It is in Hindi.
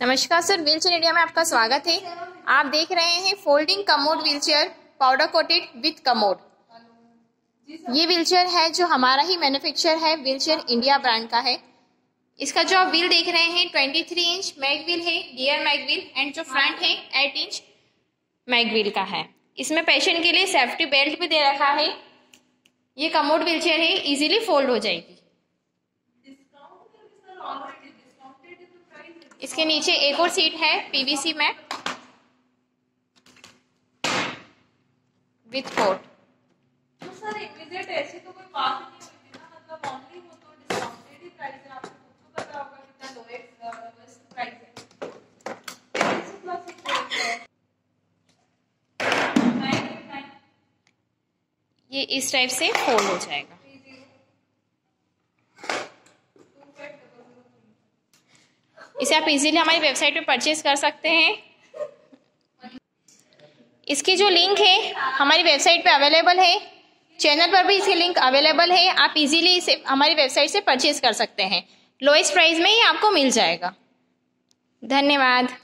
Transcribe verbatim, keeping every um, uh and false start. नमस्कार सर, व्हीलचेयर इंडिया में आपका स्वागत है। आप देख रहे हैं folding commode wheelchair powder coated with commode. ये व्हीलचेयर है जो हमारा ही मैन्युफैक्चर है, व्हीलचेयर इंडिया ब्रांड का है। इसका जो आप व्हील देख रहे हैं तेईस इंच मैग व्हील है, डियर मैग व्हील, एंड जो फ्रंट है आठ इंच मैग व्हील का है। इसमें पेशेंट के लिए सेफ्टी बेल्ट भी दे रखा है। ये कमोड व्हीलचेयर है, इजिली फोल्ड हो जाएगी। इसके नीचे एक और सीट है पीवीसी में विथ कोट। तो सर इमीडिएट ऐसे तो कोई बात नहीं होती ना, मतलब ऑनली वो तो डिस्काउंटेड ही प्राइस है। आपको खुद पता होगा कितना लोएस्ट प्राइस है। ये इस टाइप से फोल्ड हो जाएगा। इसे आप इजीली हमारी वेबसाइट पे परचेज कर सकते हैं। इसकी जो लिंक है हमारी वेबसाइट पे अवेलेबल है, चैनल पर भी इसकी लिंक अवेलेबल है। आप इजीली इसे हमारी वेबसाइट से परचेज कर सकते हैं। लोएस्ट प्राइस में ही आपको मिल जाएगा। धन्यवाद।